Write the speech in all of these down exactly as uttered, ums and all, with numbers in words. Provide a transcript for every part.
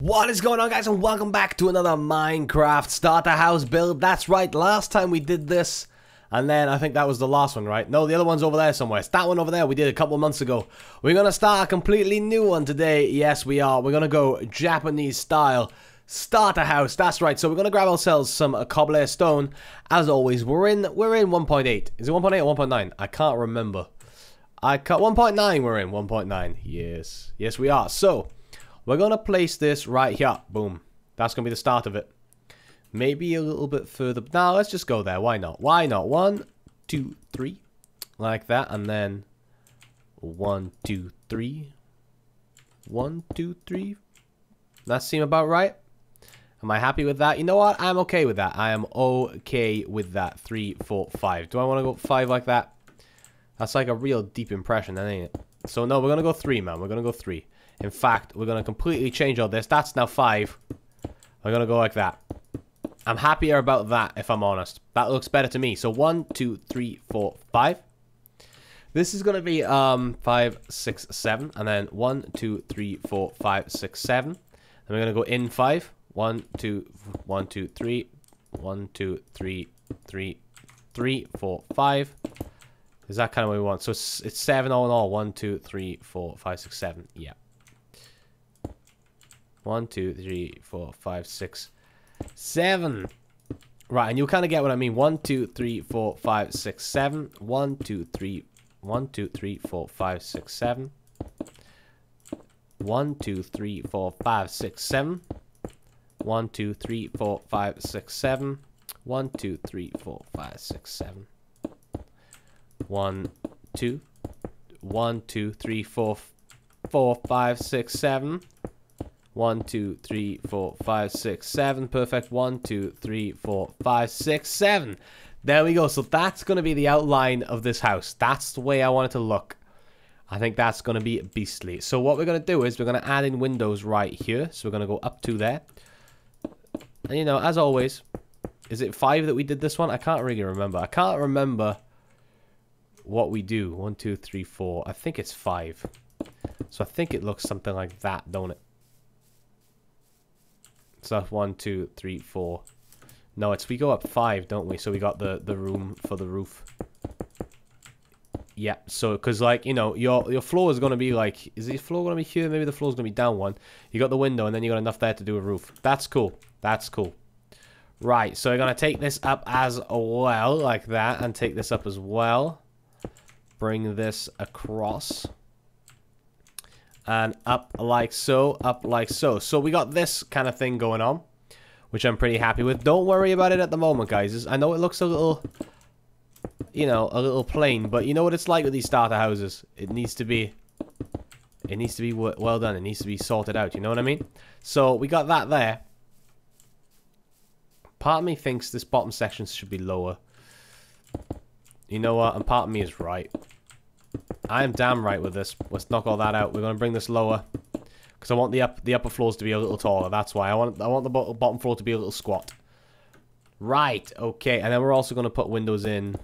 What is going on, guys, and welcome back to another Minecraft starter house build. That's right, last time we did this, and then I think that was the last one, right? No, the other one's over there somewhere. It's that one over there we did a couple of months ago. We're gonna start a completely new one today. Yes, we are. We're gonna go Japanese style starter house. That's right. So we're gonna grab ourselves some uh, cobblestone. As always, we're in we're in one point eight. Is it one point eight or one point nine? I can't remember. I can't. one point nine. We're in one point nine. Yes, yes, we are. So we're going to place this right here. Boom. That's going to be the start of it. Maybe a little bit further. Now, let's just go there. Why not? Why not? One, two, three. Like that. And then one, two, three. One, two, three. That seems about right. Am I happy with that? You know what? I'm okay with that. I am okay with that. Three, four, five. Do I want to go five like that? That's like a real deep impression, then, ain't it? So, no, we're going to go three, man. We're going to go three. In fact, we're going to completely change all this. That's now five. We're going to go like that. I'm happier about that, if I'm honest. That looks better to me. So one, two, three, four, five. This is going to be um, five, six, seven. And then one, two, three, four, five, six, seven. And we're going to go in five. One, two, one, two, three. One, two, three, three, three, four, five. Is that kind of what we want? So it's seven all in all. One, two, three, four, five, six, seven. Yeah. One, two, three, four, five, six, seven. Right, and you'll kind of get what I mean. One, two, three, four, five, six, seven. One, two, three, one, two, three, four, five, six, seven. One, two, three, four, five, six, seven. One, two, three, four, five, six, seven. One, two, three, four, five, six, seven. One, two, one, two, three, four, four, five, six, seven. One, two, three, four, five, six, seven. Perfect. One, two, three, four, five, six, seven. There we go. So that's going to be the outline of this house. That's the way I want it to look. I think that's going to be beastly. So what we're going to do is we're going to add in windows right here. So we're going to go up to there. And, you know, as always, is it five that we did this one? I can't really remember. I can't remember what we do. One, two, three, four. I think it's five. So I think it looks something like that, don't it? Stuff one, two, three, four. No, it's we go up five, don't we? So we got the the room for the roof. Yeah. So because like you know your your floor is gonna be like is the floor gonna be here? Maybe the floor's gonna be down one. You got the window, and then you got enough there to do a roof. That's cool. That's cool. Right. So we're gonna take this up as well, like that, and take this up as well. Bring this across. And up like so, up like so. So we got this kind of thing going on, which I'm pretty happy with. Don't worry about it at the moment, guys. I know it looks a little, you know, a little plain, but you know what it's like with these starter houses. It needs to be, it needs to be well done. It needs to be sorted out. You know what I mean? So we got that there. Part of me thinks this bottom section should be lower. You know what? And part of me is right. I am damn right with this. Let's knock all that out. We're going to bring this lower because I want the up the upper floors to be a little taller. That's why I want I want the bo bottom floor to be a little squat. Right. Okay. And then we're also going to put windows in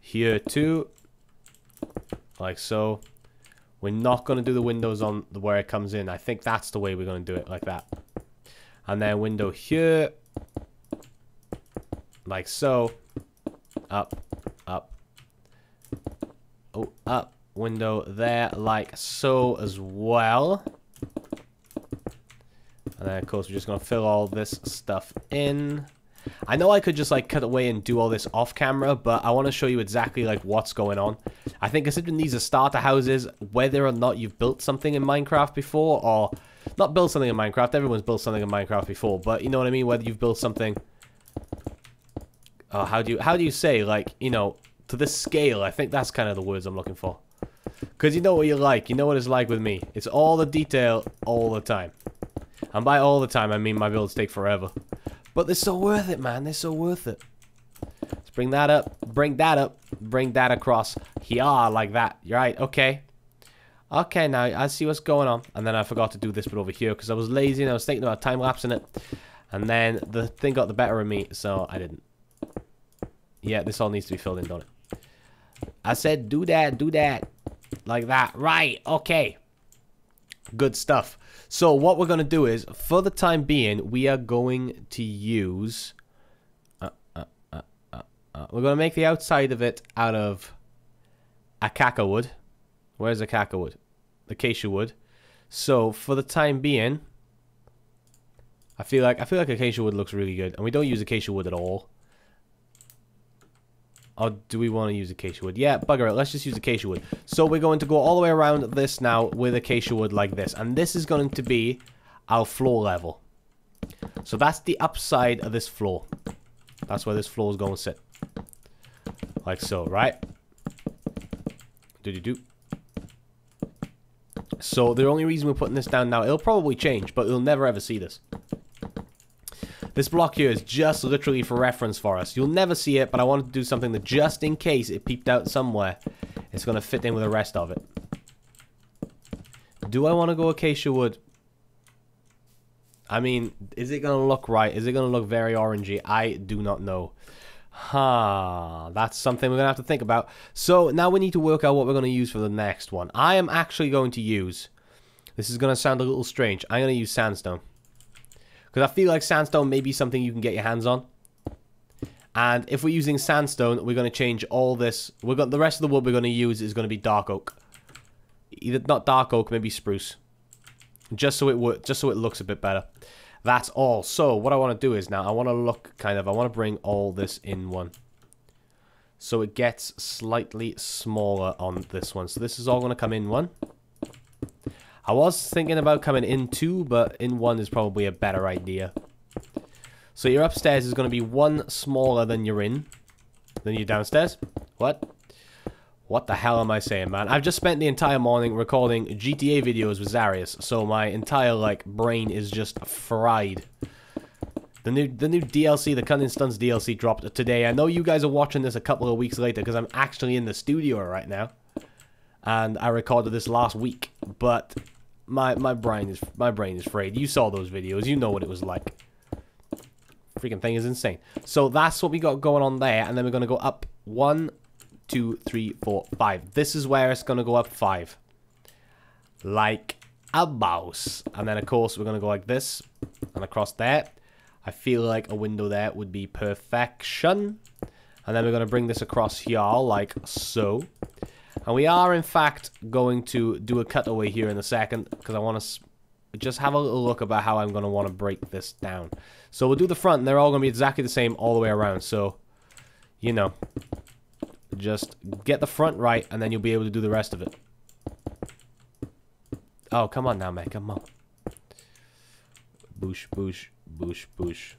here too, like so. We're not going to do the windows on the where it comes in. I think that's the way we're going to do it, like that. And then window here, like so. Up, up. Oh, up window there, like so as well. And then, of course, we're just going to fill all this stuff in. I know I could just, like, cut away and do all this off camera, but I want to show you exactly, like, what's going on. I think considering these are starter houses, whether or not you've built something in Minecraft before, or not built something in Minecraft. Everyone's built something in Minecraft before, but you know what I mean? Whether you've built something... Uh, how do you, how do you say, like, you know... to this scale, I think that's kind of the words I'm looking for. Because you know what you like. You know what it's like with me. It's all the detail all the time. And by all the time, I mean my builds take forever. But they're so worth it, man. They're so worth it. Let's bring that up. Bring that up. Bring that across. Here, like that. You're right. Okay. Okay, now I see what's going on. And then I forgot to do this bit over here because I was lazy and I was thinking about time-lapsing it. And then the thing got the better of me, so I didn't. Yeah, this all needs to be filled in, don't it? I said do that, do that, like that. Right, okay. Good stuff. So what we're going to do is, for the time being, we are going to use... Uh, uh, uh, uh, uh, we're going to make the outside of it out of acacia wood. Where's acacia wood? Acacia wood. So for the time being, I feel like I feel like acacia wood looks really good, and we don't use acacia wood at all. Or do we want to use acacia wood? Yeah, bugger it. Let's just use acacia wood. So we're going to go all the way around this now with acacia wood like this. And this is going to be our floor level. So that's the upside of this floor. That's where this floor is going to sit. Like so, right? Do-do-do. So the only reason we're putting this down now, it'll probably change, but you'll never ever see this. This block here is just literally for reference for us. You'll never see it, but I wanted to do something that just in case it peeped out somewhere, it's going to fit in with the rest of it. Do I want to go acacia wood? I mean, is it going to look right? Is it going to look very orangey? I do not know. Huh, that's something we're going to have to think about. So now we need to work out what we're going to use for the next one. I am actually going to use... This is going to sound a little strange. I'm going to use sandstone. Because I feel like sandstone may be something you can get your hands on. And if we're using sandstone, we're going to change all this. We're got the rest of the wood we're going to use is going to be dark oak. Either not dark oak, maybe spruce. Just so it just so it looks a bit better. That's all. So what I want to do is now I want to look kind of. I want to bring all this in one. So it gets slightly smaller on this one. So this is all going to come in one. I was thinking about coming in two, but in one is probably a better idea. So your upstairs is going to be one smaller than you're in, than your downstairs. What? What the hell am I saying, man? I've just spent the entire morning recording G T A videos with Zarius, so my entire like brain is just fried. The new the new D L C, the Cunning Stunts D L C, dropped today. I know you guys are watching this a couple of weeks later because I'm actually in the studio right now, and I recorded this last week, but. My my brain is my brain is frayed. You saw those videos. You know what it was like. Freaking thing is insane. So that's what we got going on there, and then we're gonna go up one, two, three, four, five. This is where it's gonna go up five, like a mouse. And then of course we're gonna go like this, and across there. I feel like a window there would be perfection. And then we're gonna bring this across here like so. And we are, in fact, going to do a cutaway here in a second, because I want to just have a little look about how I'm going to want to break this down. So we'll do the front, and they're all going to be exactly the same all the way around. So, you know, just get the front right, and then you'll be able to do the rest of it. Oh, come on now, man. Come on. Boosh, boosh, boosh, boosh.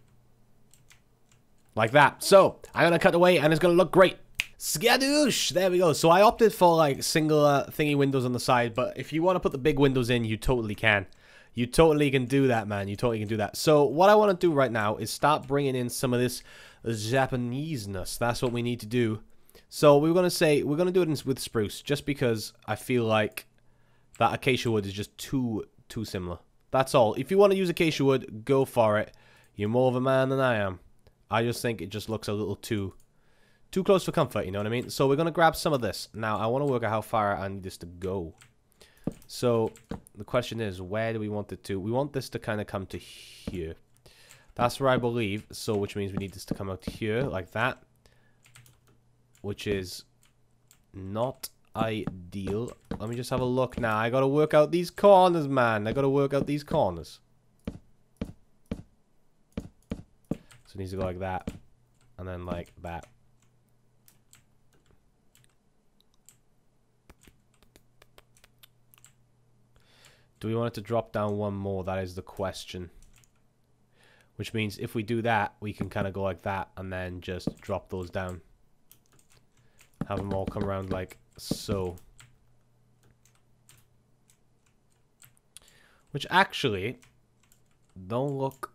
Like that. So, I'm going to cut away, and it's going to look great. Skadoosh! There we go. So I opted for like singular thingy windows on the side, but if you want to put the big windows in, you totally can. You totally can do that, man. You totally can do that. So what I want to do right now is start bringing in some of this Japanese-ness. That's what we need to do. So we're going to say, we're going to do it in, with spruce, just because I feel like that acacia wood is just too, too similar. That's all. If you want to use acacia wood, go for it. You're more of a man than I am. I just think it just looks a little too... Too close for comfort, you know what I mean? So we're going to grab some of this. Now, I want to work out how far I need this to go. So the question is, where do we want it to? We want this to kind of come to here. That's where I believe. So which means we need this to come out here like that. Which is not ideal. Let me just have a look now. I got to work out these corners, man. I got to work out these corners. So it needs to go like that. And then like that. Do we want it to drop down one more? That is the question. Which means if we do that, we can kind of go like that and then just drop those down. Have them all come around like so. Which actually don't look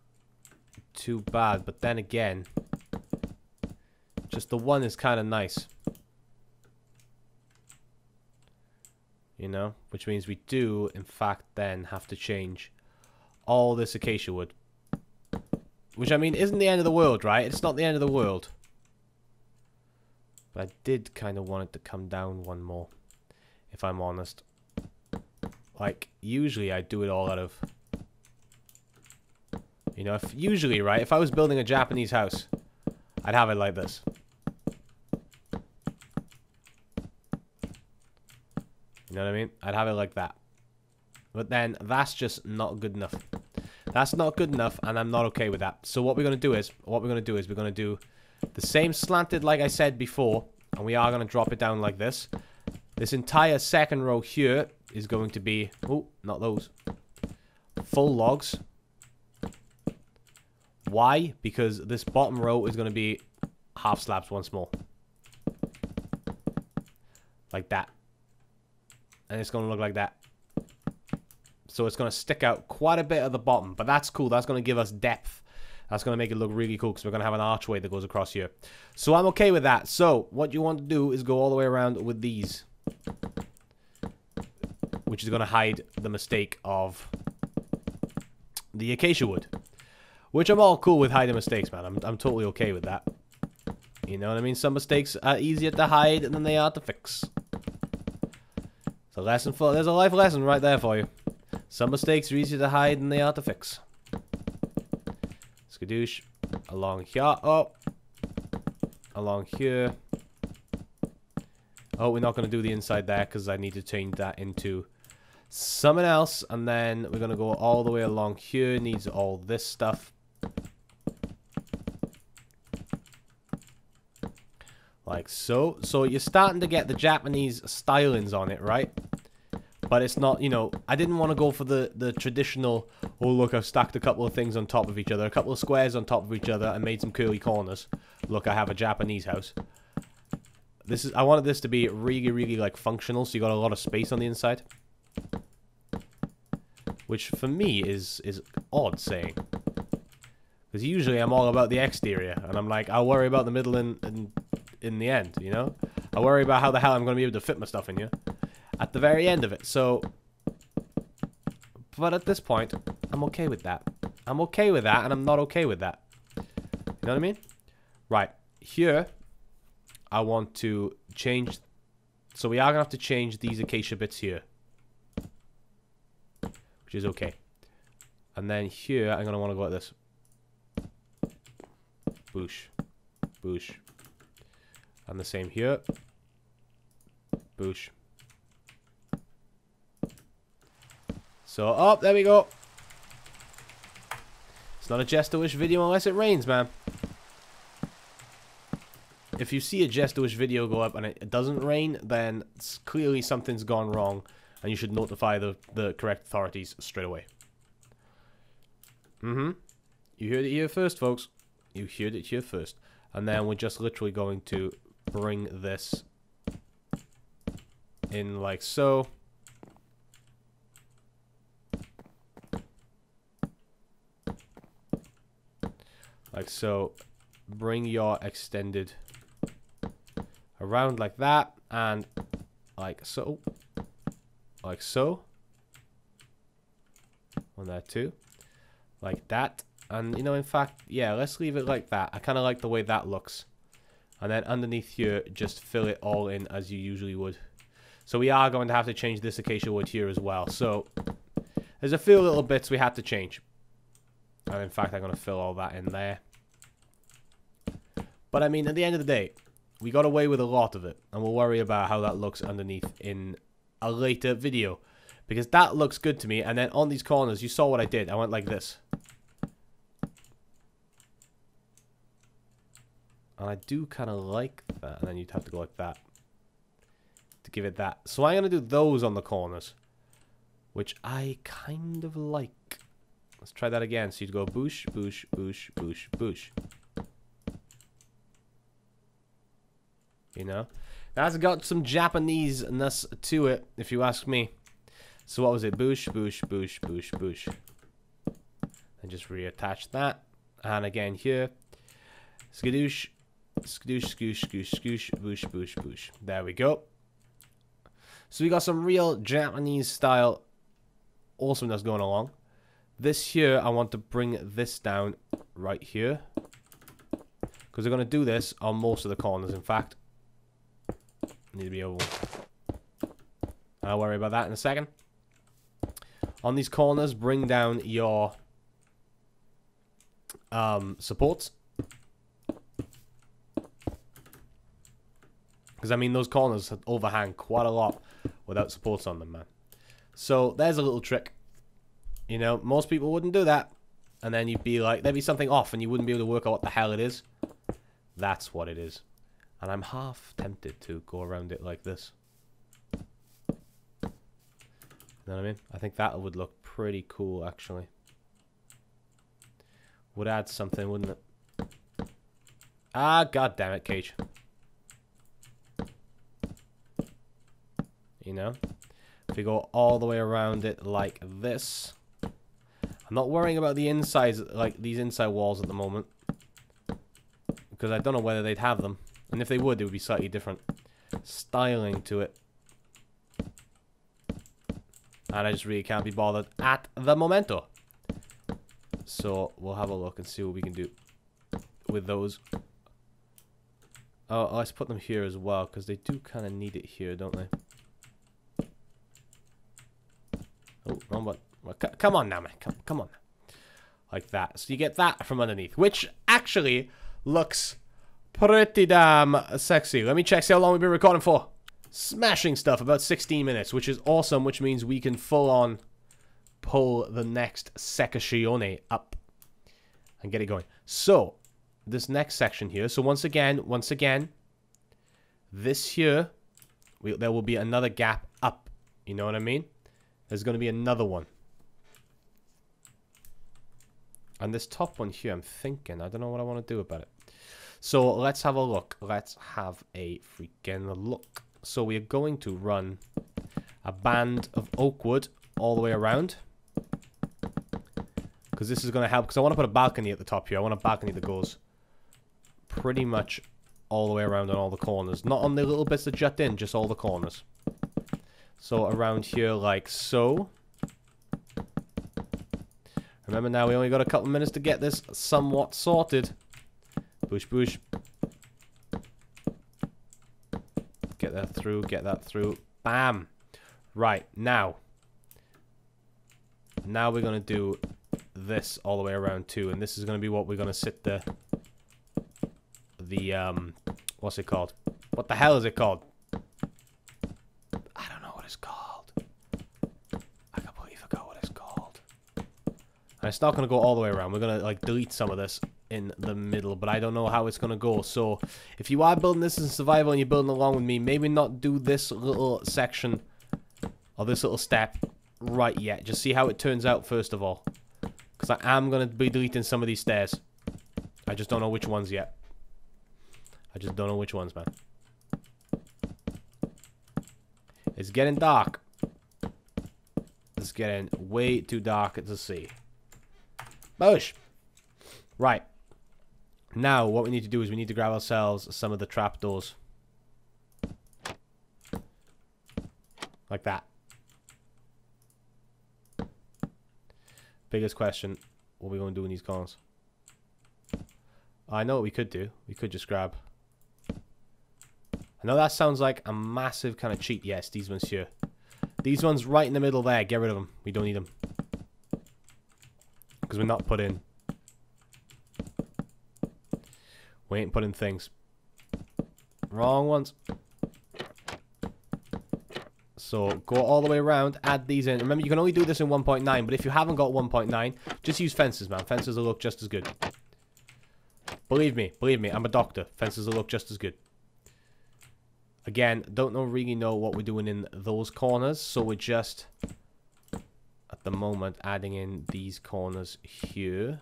too bad. But then again, just the one is kind of nice. You know, which means we do, in fact, then have to change all this acacia wood. Which, I mean, isn't the end of the world, right? It's not the end of the world. But I did kind of want it to come down one more, if I'm honest. like, usually I do it all out of, you know, if usually, right, if I was building a Japanese house, I'd have it like this. You know what I mean? I'd have it like that. But then that's just not good enough. That's not good enough, and I'm not okay with that. So what we're going to do is, what we're going to do is we're going to do the same slanted like I said before, and we are going to drop it down like this. This entire second row here is going to be, oh, not those, full logs. Why? Because this bottom row is going to be half slabs once more. Like that. And it's going to look like that. So it's going to stick out quite a bit at the bottom. But that's cool. That's going to give us depth. That's going to make it look really cool because we're going to have an archway that goes across here. So I'm okay with that. So what you want to do is go all the way around with these. Which is going to hide the mistake of the acacia wood. Which I'm all cool with hiding mistakes, man. I'm, I'm totally okay with that. You know what I mean? Some mistakes are easier to hide than they are to fix. It's a lesson for, there's a life lesson right there for you. Some mistakes are easier to hide than they are to fix. Skadoosh. Along here. Oh. Along here. Oh, we're not going to do the inside there because I need to change that into something else. And then we're going to go all the way along here. Needs all this stuff. Like so. So you're starting to get the Japanese stylings on it, right? But it's not, you know, I didn't want to go for the, the traditional, oh, look, I've stacked a couple of things on top of each other, a couple of squares on top of each other and made some curly corners. Look, I have a Japanese house. This is, I wanted this to be really, really, like, functional, so you got a lot of space on the inside. Which, for me, is, is odd saying. Because usually I'm all about the exterior, and I'm like, I'll worry about the middle in, in, in the end, you know? I worry about how the hell I'm going to be able to fit my stuff in here. At the very end of it, so, but at this point, I'm okay with that. I'm okay with that, and I'm not okay with that. You know what I mean? Right, here, I want to change, so we are going to have to change these acacia bits here, which is okay. And then here, I'm going to want to go like this. Boosh. Boosh. And the same here. Boosh. So, oh, there we go. It's not a JesterWish video unless it rains, man. If you see a JesterWish video go up and it doesn't rain, then it's clearly something's gone wrong, and you should notify the, the correct authorities straight away. Mm-hmm. You heard it here first, folks. You heard it here first. And then we're just literally going to bring this in like so. Like so, bring your extended around like that, and like so, like so, on that too, like that, and you know, in fact, yeah, let's leave it like that. I kind of like the way that looks, and then underneath here, just fill it all in as you usually would. So we are going to have to change this acacia wood here as well, so there's a few little bits we had to change. And in fact, I'm going to fill all that in there. But I mean, at the end of the day, we got away with a lot of it. And we'll worry about how that looks underneath in a later video. Because that looks good to me. And then on these corners, you saw what I did. I went like this. And I do kind of like that. And then you'd have to go like that. To give it that. So I'm going to do those on the corners. Which I kind of like. Let's try that again. So you'd go boosh, boosh, boosh, boosh, boosh. You know? That's got some Japanese-ness to it, if you ask me. So what was it? Boosh, boosh, boosh, boosh, boosh. And just reattach that. And again here. Skadoosh. Skadoosh, skoosh, skoosh, skoosh, boosh, boosh, boosh. There we go. So we got some real Japanese-style awesomeness going along. This here, I want to bring this down right here. Because we're going to do this on most of the corners, in fact. Need to be over. I'll worry about that in a second. on these corners, bring down your um, supports. Because, I mean, those corners overhang quite a lot without supports on them, man. So, there's a little trick. You know, most people wouldn't do that. And then you'd be like, there'd be something off and you wouldn't be able to work out what the hell it is. That's what it is. And I'm half tempted to go around it like this. You know what I mean? I think that would look pretty cool, actually. Would add something, wouldn't it? Ah, god damn it, Cage. You know? If you go all the way around it like this. I'm not worrying about the insides, like these inside walls at the moment. Because I don't know whether they'd have them. And if they would, it would be slightly different styling to it. And I just really can't be bothered at the momento. So we'll have a look and see what we can do with those. Oh, let's put them here as well, because they do kind of need it here, don't they? Oh, wrong button. Well, come on now, man. Come, come on. Like that. So you get that from underneath, which actually looks pretty damn sexy. Let me check, see how long we've been recording for. Smashing stuff, about sixteen minutes, which is awesome, which means we can full on pull the next section up and get it going. So, this next section here, so once again, once again, this here, we, there will be another gap up, you know what I mean? There's going to be another one. And this top one here, I'm thinking, I don't know what I want to do about it. So, let's have a look, let's have a freaking look. So we are going to run a band of oak wood all the way around. Because this is going to help. Because I want to put a balcony at the top here. I want a balcony that goes pretty much all the way around on all the corners. Not on the little bits that jut in, just all the corners. So around here like so. Remember now, we only got a couple minutes to get this somewhat sorted. Boosh, boosh. Get that through, get that through. Bam! Right, now. Now we're going to do this all the way around too. And this is going to be what we're going to sit the... The, um... What's it called? What the hell is it called? I don't know what it's called. I completely forgot what it's called. And it's not going to go all the way around. We're going to, like, delete some of this in the middle, but I don't know how it's going to go. So if you are building this in survival and you're building along with me, maybe not do this little section or this little step right yet. Just see how it turns out first of all, because I am going to be deleting some of these stairs. I just don't know which ones yet. I just don't know which ones, man. It's getting dark. It's getting way too dark to see. Boosh! Right. Now, what we need to do is we need to grab ourselves some of the trapdoors. Like that. Biggest question, what are we going to do in these corners? I know what we could do. We could just grab... I know that sounds like a massive kind of cheat. Yes, these ones here. These ones right in the middle there. Get rid of them. We don't need them. Because we're not put in. We ain't putting things. Wrong ones. So, go all the way around, add these in. Remember, you can only do this in one point nine, but if you haven't got one point nine, just use fences, man. Fences will look just as good. Believe me, believe me, I'm a doctor. Fences will look just as good. Again, don't know, really know what we're doing in those corners, so we're just, at the moment, adding in these corners here.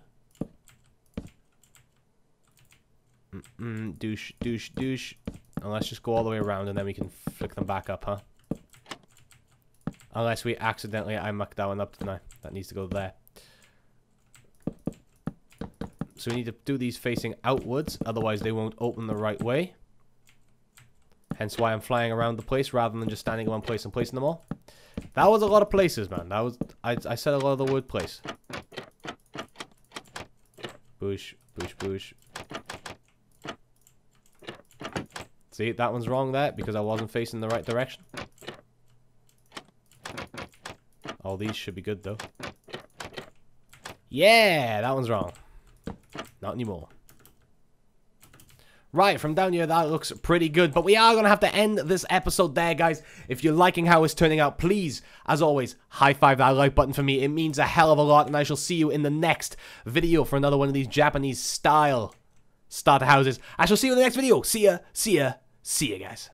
Mm-mm, douche, douche, douche. And let's just go all the way around and then we can flick them back up, huh? Unless we accidentally, I mucked that one up, didn't I? That needs to go there. So we need to do these facing outwards, otherwise they won't open the right way. Hence why I'm flying around the place rather than just standing in one place and placing them all. That was a lot of places, man. That was, I, I said a lot of the word place. Boosh, boosh, boosh. See, that one's wrong there because I wasn't facing the right direction. All these should be good, though. Yeah, that one's wrong. Not anymore. Right, from down here, that looks pretty good. But we are going to have to end this episode there, guys. If you're liking how it's turning out, please, as always, high-five that like button for me. It means a hell of a lot, and I shall see you in the next video for another one of these Japanese-style starter houses. I shall see you in the next video. See ya, see ya, see ya, guys.